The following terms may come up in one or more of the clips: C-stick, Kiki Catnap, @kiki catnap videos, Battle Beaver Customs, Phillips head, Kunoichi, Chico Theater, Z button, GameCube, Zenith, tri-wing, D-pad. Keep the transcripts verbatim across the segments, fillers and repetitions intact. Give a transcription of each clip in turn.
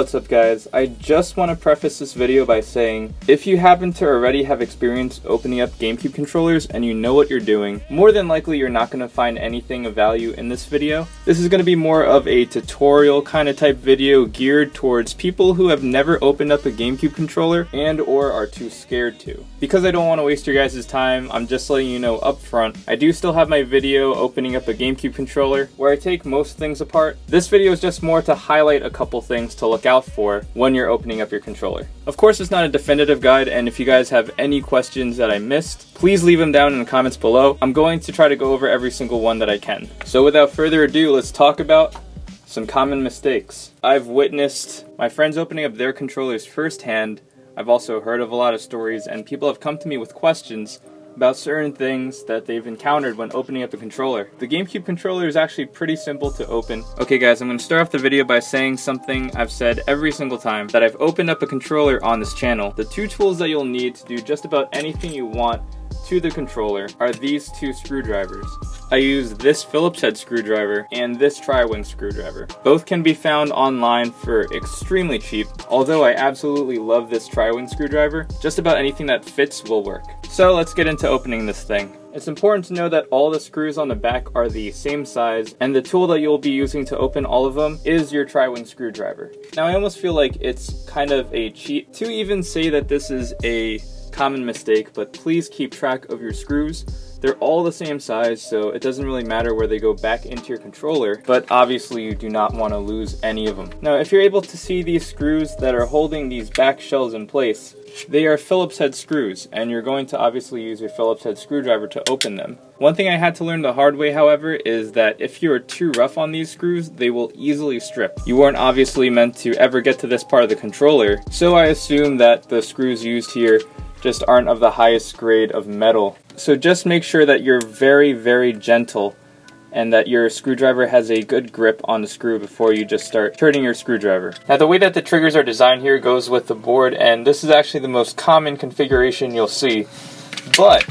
what's up guys, I just want to preface this video by saying, if you happen to already have experience opening up GameCube controllers and you know what you're doing, more than likely you're not going to find anything of value in this video. This is going to be more of a tutorial kind of type video geared towards people who have never opened up a GameCube controller and or are too scared to. Because I don't want to waste your guys' time, I'm just letting you know up front, I do still have my video opening up a GameCube controller where I take most things apart. This video is just more to highlight a couple things to look out for when you're opening up your controller. Of course, it's not a definitive guide, and if you guys have any questions that I missed, please leave them down in the comments below. I'm going to try to go over every single one that I can. So without further ado, let's talk about some common mistakes. I've witnessed my friends opening up their controllers firsthand. I've also heard of a lot of stories, and people have come to me with questions about certain things that they've encountered when opening up a controller. The GameCube controller is actually pretty simple to open. Okay guys, I'm going to start off the video by saying something I've said every single time that I've opened up a controller on this channel. The two tools that you'll need to do just about anything you want to the controller are these two screwdrivers. I use this Phillips head screwdriver and this tri-wing screwdriver. Both can be found online for extremely cheap, although I absolutely love this tri-wing screwdriver. Just about anything that fits will work. So let's get into opening this thing. It's important to know that all the screws on the back are the same size, and the tool that you'll be using to open all of them is your tri-wing screwdriver. Now I almost feel like it's kind of a cheat to even say that this is a common mistake, but please keep track of your screws. They're all the same size, so it doesn't really matter where they go back into your controller, but obviously you do not want to lose any of them. Now, if you're able to see these screws that are holding these back shells in place, they are Phillips head screws, and you're going to obviously use your Phillips head screwdriver to open them. One thing I had to learn the hard way, however, is that if you are too rough on these screws, they will easily strip. You weren't obviously meant to ever get to this part of the controller, so I assume that the screws used here just aren't of the highest grade of metal. So just make sure that you're very, very gentle and that your screwdriver has a good grip on the screw before you just start turning your screwdriver. Now the way that the triggers are designed here goes with the board, and this is actually the most common configuration you'll see. But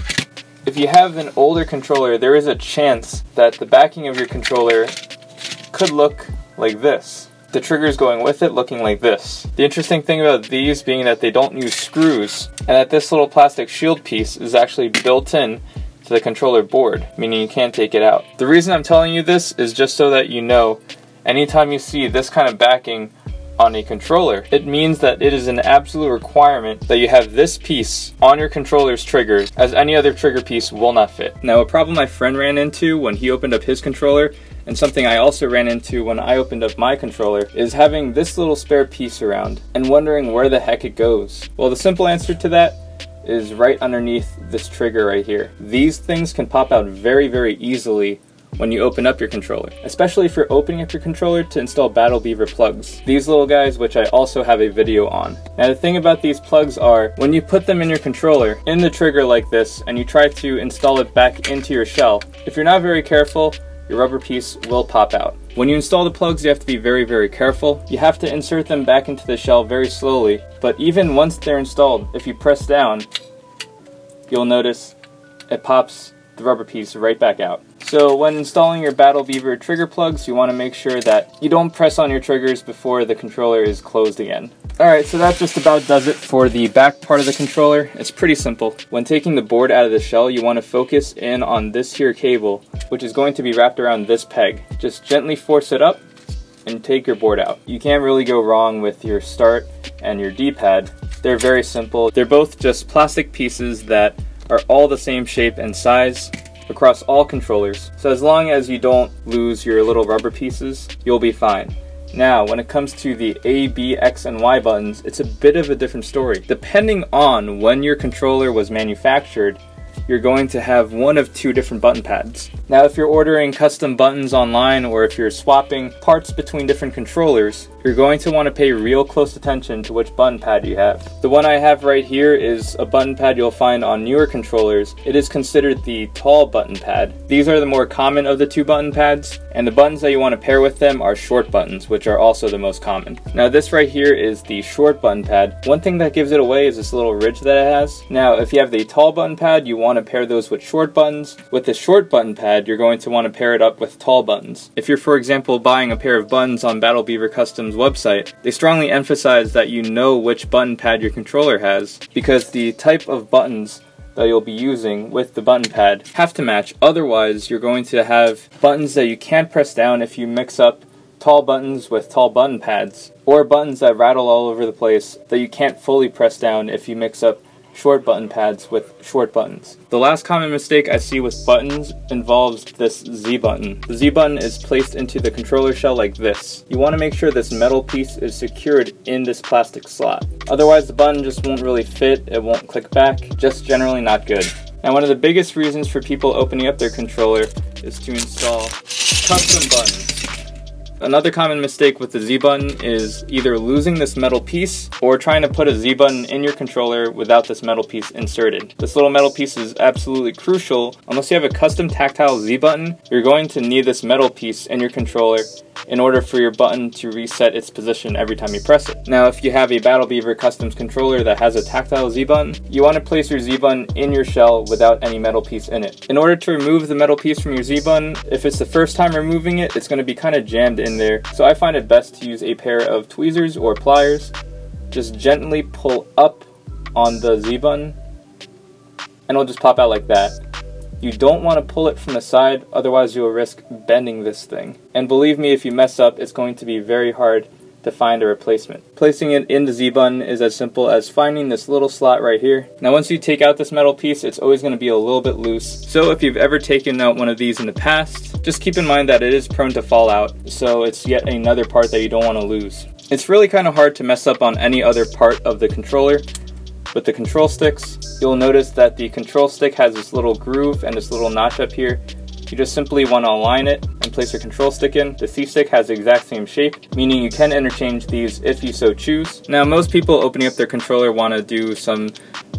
if you have an older controller, there is a chance that the backing of your controller could look like this. The triggers going with it looking like this. The interesting thing about these being that they don't use screws, and that this little plastic shield piece is actually built in to the controller board, meaning you can't take it out. The reason I'm telling you this is just so that you know, anytime you see this kind of backing on a controller, it means that it is an absolute requirement that you have this piece on your controller's triggers, as any other trigger piece will not fit. Now, a problem my friend ran into when he opened up his controller, and something I also ran into when I opened up my controller, is having this little spare piece around and wondering where the heck it goes. Well, the simple answer to that is right underneath this trigger right here. These things can pop out very, very easily when you open up your controller, especially if you're opening up your controller to install Battle Beaver plugs. These little guys, which I also have a video on. Now the thing about these plugs are, when you put them in your controller, in the trigger like this, and you try to install it back into your shell, if you're not very careful, your rubber piece will pop out. When you install the plugs, you have to be very, very careful. You have to insert them back into the shell very slowly, but even once they're installed, if you press down, you'll notice it pops the rubber piece right back out. So when installing your Battle Beaver trigger plugs, you want to make sure that you don't press on your triggers before the controller is closed again. Alright, so that just about does it for the back part of the controller. It's pretty simple. When taking the board out of the shell, you want to focus in on this here cable, which is going to be wrapped around this peg. Just gently force it up and take your board out. You can't really go wrong with your start and your D-pad. They're very simple. They're both just plastic pieces that are all the same shape and size across all controllers, so as long as you don't lose your little rubber pieces, you'll be fine. Now, when it comes to the A, B, X, and Y buttons, it's a bit of a different story. Depending on when your controller was manufactured, you're going to have one of two different button pads. Now, if you're ordering custom buttons online, or if you're swapping parts between different controllers, you're going to want to pay real close attention to which button pad you have. The one I have right here is a button pad you'll find on newer controllers. It is considered the tall button pad. These are the more common of the two button pads, and the buttons that you want to pair with them are short buttons, which are also the most common. Now, this right here is the short button pad. One thing that gives it away is this little ridge that it has. Now, if you have the tall button pad, you want to pair those with short buttons. With the short button pad, you're going to want to pair it up with tall buttons. If you're, for example, buying a pair of buttons on Battle Beaver Customs Customs website, they strongly emphasize that you know which button pad your controller has, because the type of buttons that you'll be using with the button pad have to match, otherwise you're going to have buttons that you can't press down if you mix up tall buttons with tall button pads, or buttons that rattle all over the place that you can't fully press down if you mix up short button pads with short buttons. The last common mistake I see with buttons involves this Z button. The Z button is placed into the controller shell like this. You want to make sure this metal piece is secured in this plastic slot. Otherwise the button just won't really fit, it won't click back, just generally not good. Now, one of the biggest reasons for people opening up their controller is to install custom buttons. Another common mistake with the Z button is either losing this metal piece or trying to put a Z button in your controller without this metal piece inserted. This little metal piece is absolutely crucial. Unless you have a custom tactile Z button, you're going to need this metal piece in your controller in order for your button to reset its position every time you press it. Now, if you have a Battle Beaver Customs controller that has a tactile Z button, you want to place your Z button in your shell without any metal piece in it. In order to remove the metal piece from your Z button, if it's the first time removing it, it's going to be kind of jammed in there. So I find it best to use a pair of tweezers or pliers. Just gently pull up on the Z button and it'll just pop out like that. You don't want to pull it from the side, otherwise you'll risk bending this thing. And believe me, if you mess up, it's going to be very hard to find a replacement. Placing it in the Z button is as simple as finding this little slot right here. Now, once you take out this metal piece, it's always going to be a little bit loose. So if you've ever taken out one of these in the past, just keep in mind that it is prone to fall out. So it's yet another part that you don't want to lose. It's really kind of hard to mess up on any other part of the controller. With the control sticks, you'll notice that the control stick has this little groove and this little notch up here. You just simply want to align it and place your control stick in. The C-stick has the exact same shape, meaning you can interchange these if you so choose. Now, most people opening up their controller want to do some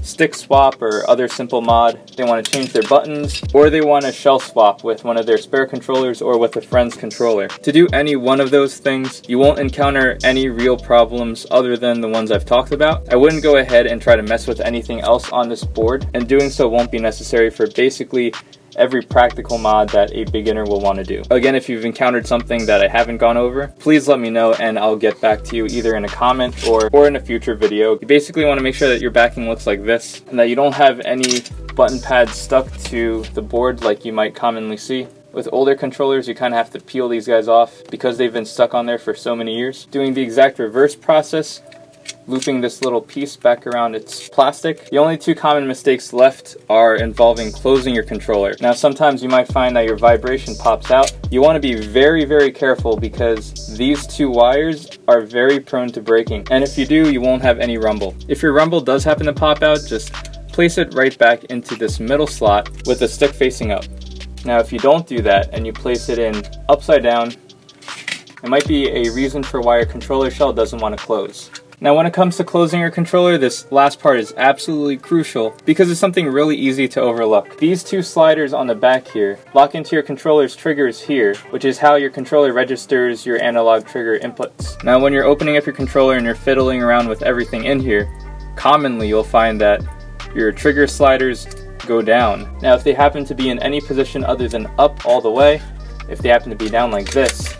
stick swap or other simple mod. They want to change their buttons, or they want to shell swap with one of their spare controllers or with a friend's controller. To do any one of those things, you won't encounter any real problems other than the ones I've talked about. I wouldn't go ahead and try to mess with anything else on this board, and doing so won't be necessary for basically every practical mod that a beginner will want to do. Again, if you've encountered something that I haven't gone over, please let me know and I'll get back to you either in a comment or, or in a future video. You basically want to make sure that your backing looks like this and that you don't have any button pads stuck to the board like you might commonly see. With older controllers, you kind of have to peel these guys off because they've been stuck on there for so many years. Doing the exact reverse process, looping this little piece back around its plastic. The only two common mistakes left are involving closing your controller. Now, sometimes you might find that your vibration pops out. You want to be very, very careful because these two wires are very prone to breaking. And if you do, you won't have any rumble. If your rumble does happen to pop out, just place it right back into this middle slot with the stick facing up. Now, if you don't do that and you place it in upside down, it might be a reason for why your controller shell doesn't want to close. Now, when it comes to closing your controller, this last part is absolutely crucial because it's something really easy to overlook. These two sliders on the back here lock into your controller's triggers here, which is how your controller registers your analog trigger inputs. Now, when you're opening up your controller and you're fiddling around with everything in here, commonly you'll find that your trigger sliders go down. Now, if they happen to be in any position other than up all the way, if they happen to be down like this,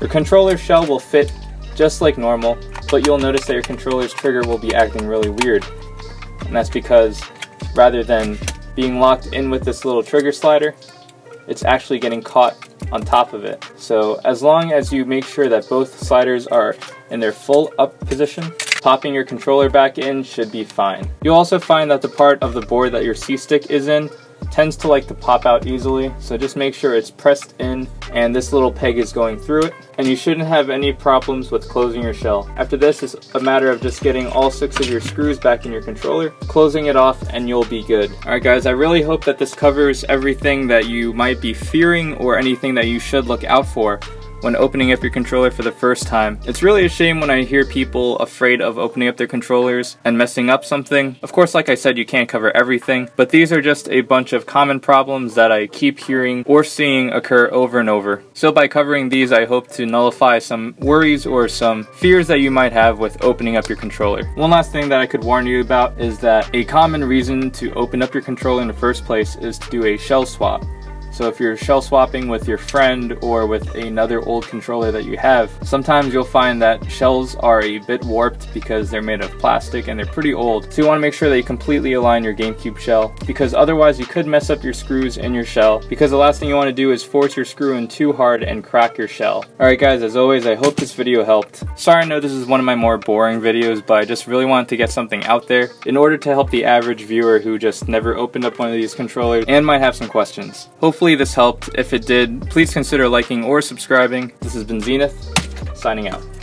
your controller shell will fit just like normal, but you'll notice that your controller's trigger will be acting really weird. And that's because rather than being locked in with this little trigger slider, it's actually getting caught on top of it. So as long as you make sure that both sliders are in their full up position, popping your controller back in should be fine. You'll also find that the part of the board that your C-stick is in tends to like to pop out easily, so just make sure it's pressed in and this little peg is going through it, and you shouldn't have any problems with closing your shell. After this, it's a matter of just getting all six of your screws back in your controller, closing it off, and you'll be good. Alright guys, I really hope that this covers everything that you might be fearing or anything that you should look out for when opening up your controller for the first time. It's really a shame when I hear people afraid of opening up their controllers and messing up something. Of course, like I said, you can't cover everything, but these are just a bunch of common problems that I keep hearing or seeing occur over and over. So by covering these, I hope to nullify some worries or some fears that you might have with opening up your controller. One last thing that I could warn you about is that a common reason to open up your controller in the first place is to do a shell swap. So if you're shell swapping with your friend or with another old controller that you have, sometimes you'll find that shells are a bit warped because they're made of plastic and they're pretty old. So you want to make sure that you completely align your GameCube shell, because otherwise you could mess up your screws in your shell, because the last thing you want to do is force your screw in too hard and crack your shell. Alright guys, as always, I hope this video helped. Sorry, I know this is one of my more boring videos, but I just really wanted to get something out there in order to help the average viewer who just never opened up one of these controllers and might have some questions. Hopefully this helped. If it did, please consider liking or subscribing. This has been Zenith, signing out.